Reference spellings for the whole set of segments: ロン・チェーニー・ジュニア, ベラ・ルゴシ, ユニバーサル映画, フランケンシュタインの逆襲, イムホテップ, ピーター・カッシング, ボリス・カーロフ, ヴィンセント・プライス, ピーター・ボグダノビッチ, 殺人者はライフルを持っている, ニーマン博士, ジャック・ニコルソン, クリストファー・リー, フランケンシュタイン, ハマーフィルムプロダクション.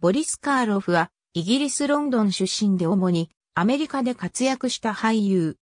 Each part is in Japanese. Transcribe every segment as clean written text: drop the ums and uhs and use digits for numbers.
ボリス・カーロフは、イギリス・ロンドン出身で主に、アメリカで活躍した俳優。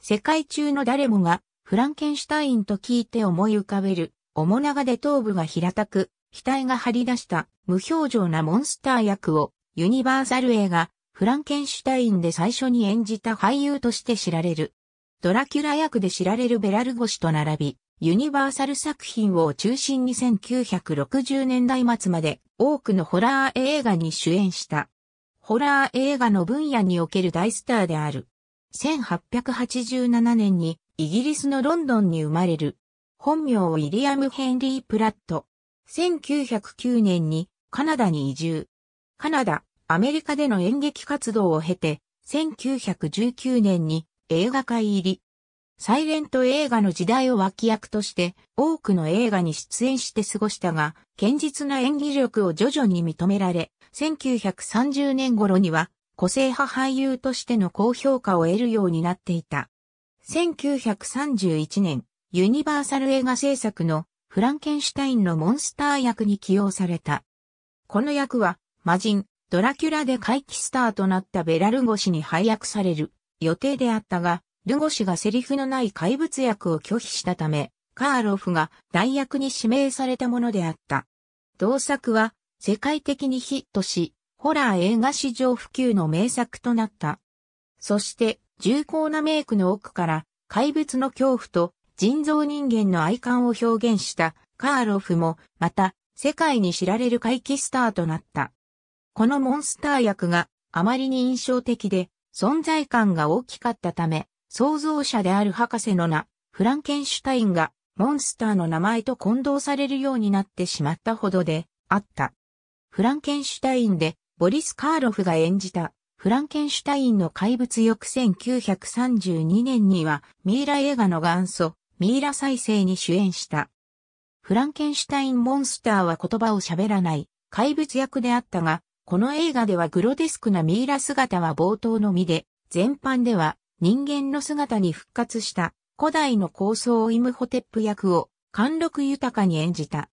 世界中の誰もが、フランケンシュタインと聞いて思い浮かべる、面長で頭部が平たく、額が張り出した、無表情なモンスター役を、ユニバーサル映画、フランケンシュタインで最初に演じた俳優として知られる。ドラキュラ役で知られるベラルゴシと並び、ユニバーサル作品を中心に1960年代末まで多くのホラー映画に主演した。ホラー映画の分野における大スターである。1887年にイギリスのロンドンに生まれる。本名ウィリアム・ヘンリー・プラット。1909年にカナダに移住。カナダ、アメリカでの演劇活動を経て、1919年に映画界入り。サイレント映画の時代を脇役として多くの映画に出演して過ごしたが、堅実な演技力を徐々に認められ、1930年頃には個性派俳優としての高評価を得るようになっていた。1931年、ユニバーサル映画制作のフランケンシュタインのモンスター役に起用された。この役は魔人、ドラキュラで怪奇スターとなったベラ・ルゴシに配役される予定であったが、ルゴシがセリフのない怪物役を拒否したため、カーロフが代役に指名されたものであった。同作は世界的にヒットし、ホラー映画史上不朽の名作となった。そして、重厚なメイクの奥から怪物の恐怖と人造人間の哀感を表現したカーロフも、また世界に知られる怪奇スターとなった。このモンスター役があまりに印象的で存在感が大きかったため、創造者である博士の名、フランケンシュタインが、モンスターの名前と混同されるようになってしまったほどであった。フランケンシュタインで、ボリス・カーロフが演じた、フランケンシュタインの怪物翌1932年には、ミイラ映画の元祖、ミイラ再生に主演した。フランケンシュタインモンスターは言葉を喋らない、怪物役であったが、この映画ではグロテスクなミイラ姿は冒頭のみで、全般では、人間の姿に復活した古代の高僧イムホテップ役を貫禄豊かに演じた。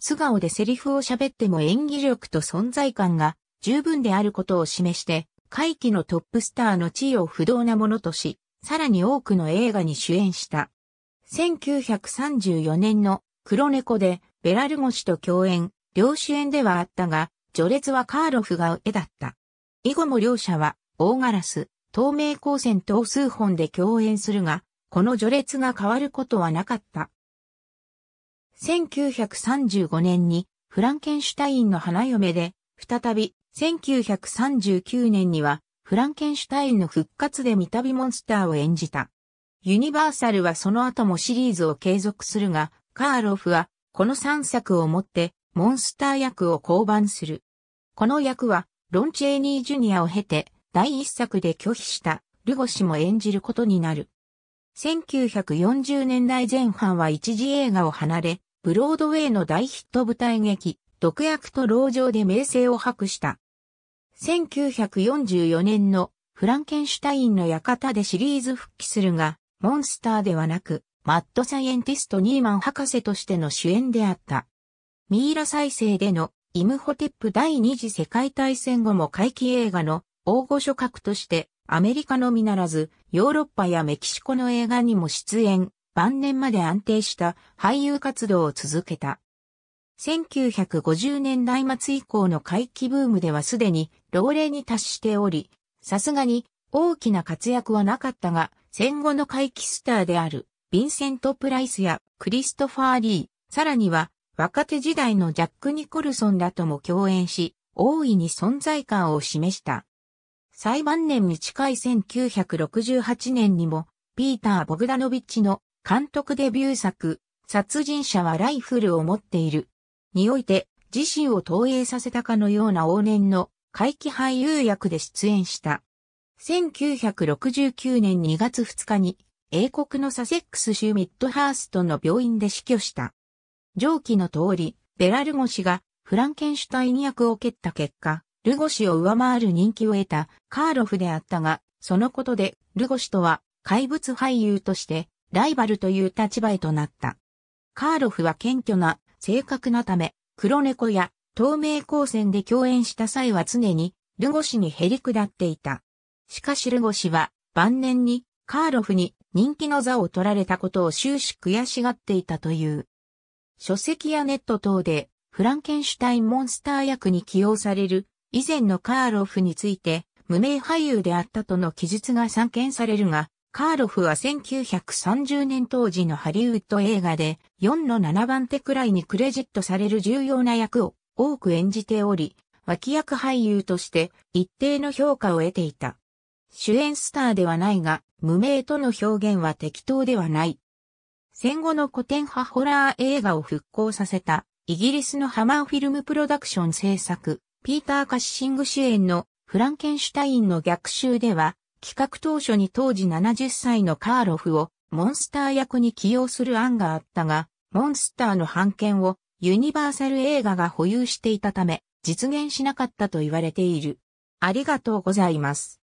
素顔でセリフを喋っても演技力と存在感が十分であることを示して、怪奇のトップスターの地位を不動なものとし、さらに多くの映画に主演した。1934年の黒猫でベラルゴシと共演、両主演ではあったが、序列はカーロフが上だった。以後も両者は大ガラス。透明光線等数本で共演するが、この序列が変わることはなかった。1935年にフランケンシュタインの花嫁で、再び1939年にはフランケンシュタインの復活で三度モンスターを演じた。ユニバーサルはその後もシリーズを継続するが、カーロフはこの3作をもってモンスター役を降板する。この役はロン・チェーニー・ジュニアを経て、第1作で拒否したルゴシも演じることになる。1940年代前半は一時映画を離れ、ブロードウェイの大ヒット舞台劇、毒薬と老嬢で名声を博した。1944年のフランケンシュタインの館でシリーズ復帰するが、モンスターではなく、マッドサイエンティストニーマン博士としての主演であった。ミイラ再生でのイムホテップ第二次世界大戦後も怪奇映画の大御所格としてアメリカのみならずヨーロッパやメキシコの映画にも出演、晩年まで安定した俳優活動を続けた。1950年代末以降の怪奇ブームではすでに老齢に達しており、さすがに大きな活躍はなかったが、戦後の怪奇スターであるヴィンセント・プライスやクリストファー・リー、さらには若手時代のジャック・ニコルソンらとも共演し、大いに存在感を示した。最晩年に近い1968年にも、ピーター・ボグダノビッチの監督デビュー作、殺人者はライフルを持っている。において、自身を投影させたかのような往年の怪奇俳優役で出演した。1969年2月2日に、英国のサセックス州ミッドハーストの病院で死去した。上記の通り、ベラルゴシがフランケンシュタイン役を蹴った結果、ルゴシを上回る人気を得たカーロフであったが、そのことでルゴシとは怪物俳優としてライバルという立場へとなった。カーロフは謙虚な性格なため、黒猫や東名高線で共演した際は常にルゴ氏にへり下っていた。しかしルゴ氏は晩年にカーロフに人気の座を取られたことを終始悔しがっていたという。書籍やネット等でフランケンシュタインモンスター役に起用される以前のカーロフについて無名俳優であったとの記述が散見されるが、カーロフは1930年当時のハリウッド映画で 4/7 番手くらいにクレジットされる重要な役を多く演じており、脇役俳優として一定の評価を得ていた。主演スターではないが、無名との表現は適当ではない。戦後の古典派ホラー映画を復興させたイギリスのハマーフィルムプロダクション制作、ピーター・カッシング主演のフランケンシュタインの逆襲では、企画当初に当時70歳のカーロフをモンスター役に起用する案があったが、モンスターの版権をユニバーサル映画が保有していたため、実現しなかったと言われている。ありがとうございます。